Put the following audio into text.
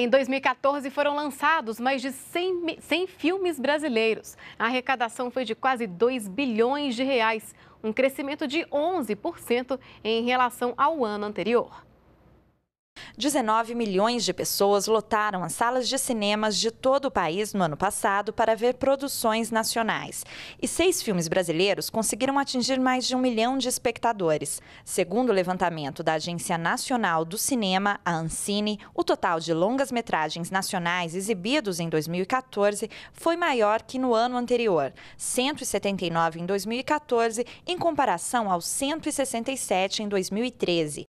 Em 2014 foram lançados mais de 100 filmes brasileiros. A arrecadação foi de quase 2 bilhões de reais, um crescimento de 11% em relação ao ano anterior. 19 milhões de pessoas lotaram as salas de cinemas de todo o país no ano passado para ver produções nacionais. E 6 filmes brasileiros conseguiram atingir mais de 1 milhão de espectadores. Segundo o levantamento da Agência Nacional do Cinema, a Ancine, o total de longas-metragens nacionais exibidos em 2014 foi maior que no ano anterior, 179 em 2014, em comparação aos 167 em 2013.